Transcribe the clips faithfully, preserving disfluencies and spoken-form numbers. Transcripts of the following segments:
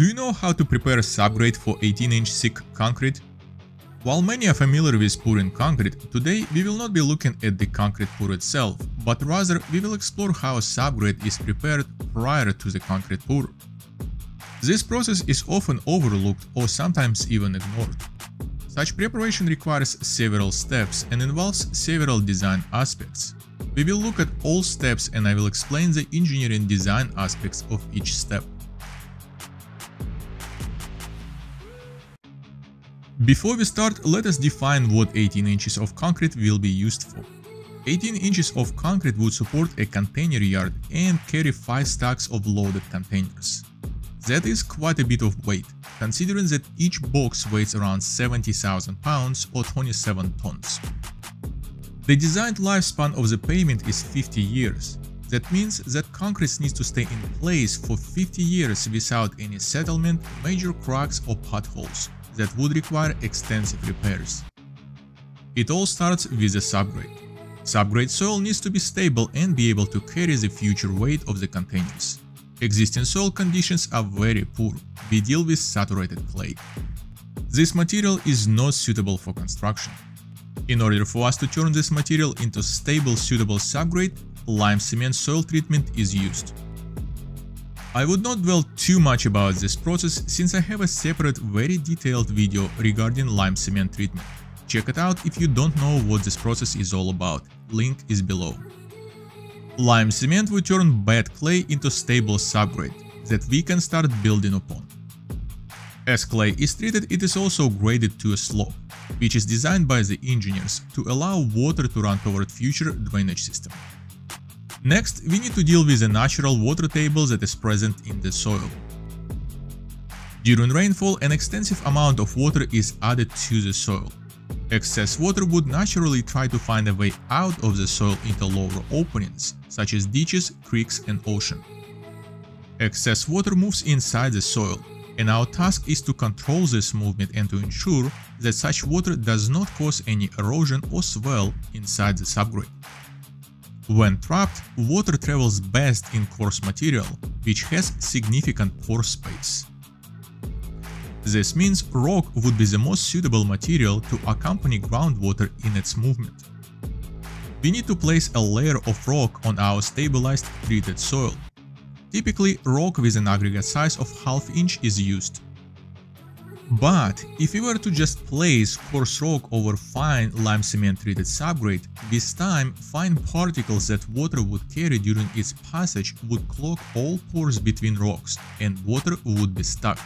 Do you know how to prepare a subgrade for eighteen inch thick concrete? While many are familiar with pouring concrete, today we will not be looking at the concrete pour itself, but rather we will explore how a subgrade is prepared prior to the concrete pour. This process is often overlooked or sometimes even ignored. Such preparation requires several steps and involves several design aspects. We will look at all steps and I will explain the engineering design aspects of each step. Before we start, let us define what eighteen inches of concrete will be used for. eighteen inches of concrete would support a container yard and carry five stacks of loaded containers. That is quite a bit of weight, considering that each box weighs around seventy thousand pounds or twenty-seven tons. The designed lifespan of the pavement is fifty years. That means that concrete needs to stay in place for fifty years without any settlement, major cracks or potholes that would require extensive repairs. It all starts with a subgrade. Subgrade soil needs to be stable and be able to carry the future weight of the containers. Existing soil conditions are very poor, we deal with saturated clay. This material is not suitable for construction. In order for us to turn this material into stable, suitable subgrade, lime cement soil treatment is used. I would not dwell too much about this process, since I have a separate, very detailed video regarding lime cement treatment. Check it out if you don't know what this process is all about, link is below. Lime cement will turn bad clay into stable subgrade that we can start building upon. As clay is treated, it is also graded to a slope, which is designed by the engineers to allow water to run toward future drainage system. Next, we need to deal with the natural water table that is present in the soil. During rainfall, an extensive amount of water is added to the soil. Excess water would naturally try to find a way out of the soil into lower openings, such as ditches, creeks, and ocean. Excess water moves inside the soil, and our task is to control this movement and to ensure that such water does not cause any erosion or swell inside the subgrade. When trapped, water travels best in coarse material, which has significant pore space. This means rock would be the most suitable material to accompany groundwater in its movement. We need to place a layer of rock on our stabilized treated soil. Typically, rock with an aggregate size of half inch is used. But if we were to just place coarse rock over fine lime cement treated subgrade, this time fine particles that water would carry during its passage would clog all pores between rocks and water would be stuck.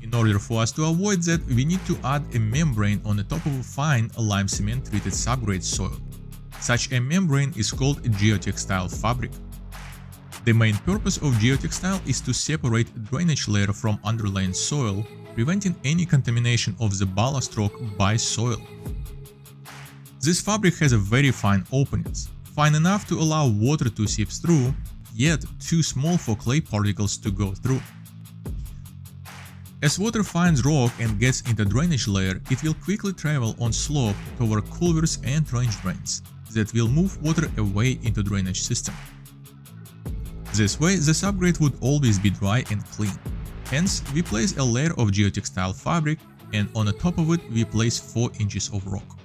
In order for us to avoid that, we need to add a membrane on the top of a fine lime cement treated subgrade soil. Such a membrane is called geotextile fabric. The main purpose of geotextile is to separate drainage layer from underlying soil, preventing any contamination of the ballast rock by soil. This fabric has a very fine openings, fine enough to allow water to seep through, yet too small for clay particles to go through. As water finds rock and gets into drainage layer, it will quickly travel on slope toward culverts and trench drains that will move water away into drainage system. This way, the subgrade would always be dry and clean. Hence, we place a layer of geotextile fabric and on the top of it we place four inches of rock.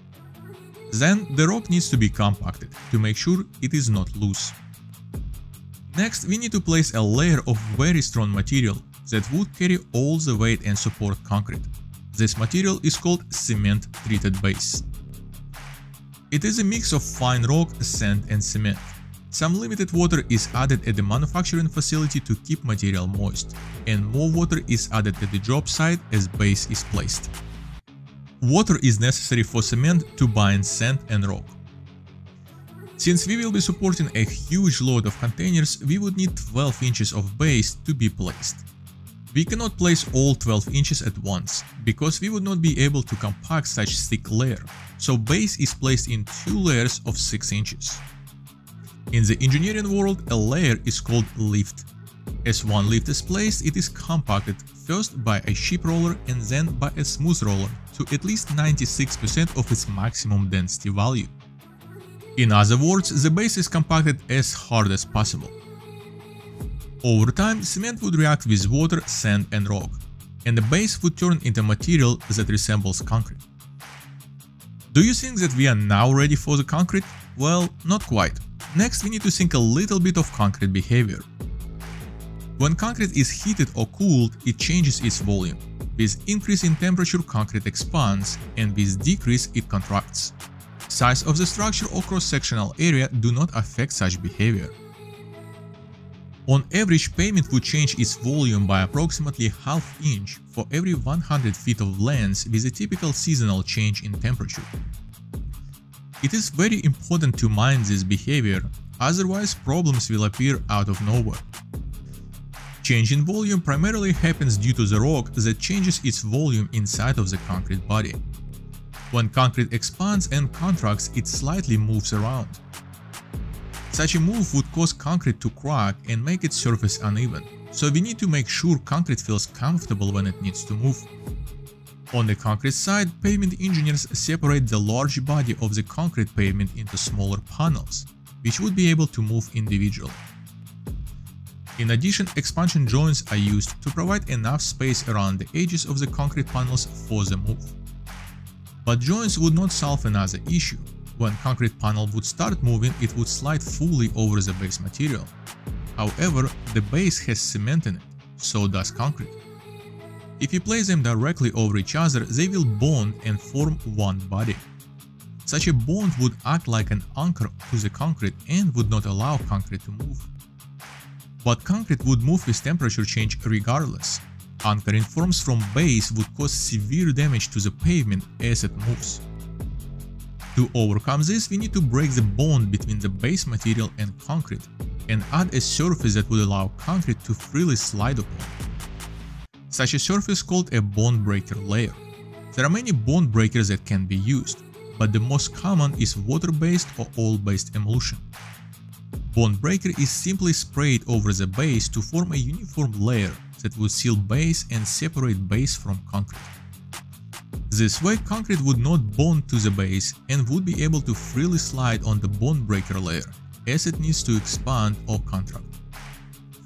Then the rock needs to be compacted to make sure it is not loose. Next, we need to place a layer of very strong material that would carry all the weight and support concrete. This material is called cement treated base. It is a mix of fine rock, sand and cement. Some limited water is added at the manufacturing facility to keep material moist, and more water is added at the job site as base is placed. Water is necessary for cement to bind sand and rock. Since we will be supporting a huge load of containers, we would need twelve inches of base to be placed. We cannot place all twelve inches at once, because we would not be able to compact such thick layer, so base is placed in two layers of six inches. In the engineering world, a layer is called lift. As one lift is placed, it is compacted first by a sheep roller and then by a smooth roller to at least ninety-six percent of its maximum density value. In other words, the base is compacted as hard as possible. Over time, cement would react with water, sand and rock, and the base would turn into material that resembles concrete. Do you think that we are now ready for the concrete? Well, not quite. Next, we need to think a little bit of concrete behavior. When concrete is heated or cooled, it changes its volume. With increase in temperature, concrete expands, and with decrease, it contracts. Size of the structure or cross-sectional area do not affect such behavior. On average, pavement would change its volume by approximately half inch for every one hundred feet of length, with a typical seasonal change in temperature. It is very important to mind this behavior, otherwise problems will appear out of nowhere. Change in volume primarily happens due to the rock that changes its volume inside of the concrete body. When concrete expands and contracts, it slightly moves around. Such a move would cause concrete to crack and make its surface uneven, so we need to make sure concrete feels comfortable when it needs to move. On the concrete side, pavement engineers separate the large body of the concrete pavement into smaller panels, which would be able to move individually. In addition, expansion joints are used to provide enough space around the edges of the concrete panels for the move. But joints would not solve another issue. When concrete panel would start moving, it would slide fully over the base material. However, the base has cement in it, so does concrete. If you place them directly over each other, they will bond and form one body. Such a bond would act like an anchor to the concrete and would not allow concrete to move. But concrete would move with temperature change regardless. Anchoring forms from base would cause severe damage to the pavement as it moves. To overcome this, we need to break the bond between the base material and concrete and add a surface that would allow concrete to freely slide upon. Such a surface called a bond breaker layer. There are many bond breakers that can be used, but the most common is water-based or oil-based emulsion. Bond breaker is simply sprayed over the base to form a uniform layer that would seal base and separate base from concrete. This way, concrete would not bond to the base and would be able to freely slide on the bond breaker layer as it needs to expand or contract.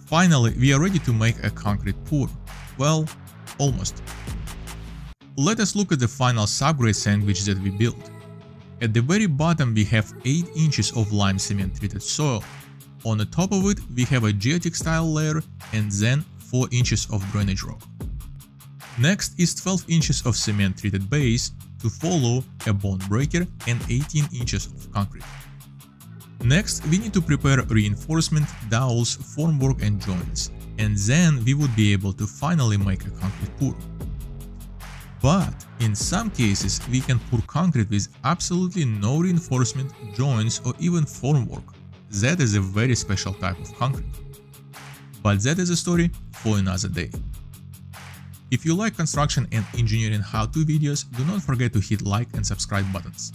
Finally, we are ready to make a concrete pour. Well, almost. Let us look at the final subgrade sandwich that we built. At the very bottom, we have eight inches of lime cement treated soil. On the top of it, we have a geotextile layer and then four inches of drainage rock. Next is twelve inches of cement treated base, to follow a bond breaker and eighteen inches of concrete. Next, we need to prepare reinforcement, dowels, formwork and joints, and then we would be able to finally make a concrete pour. But in some cases, we can pour concrete with absolutely no reinforcement, joints or even formwork. That is a very special type of concrete. But that is a story for another day. If you like construction and engineering how-to videos, do not forget to hit like and subscribe buttons.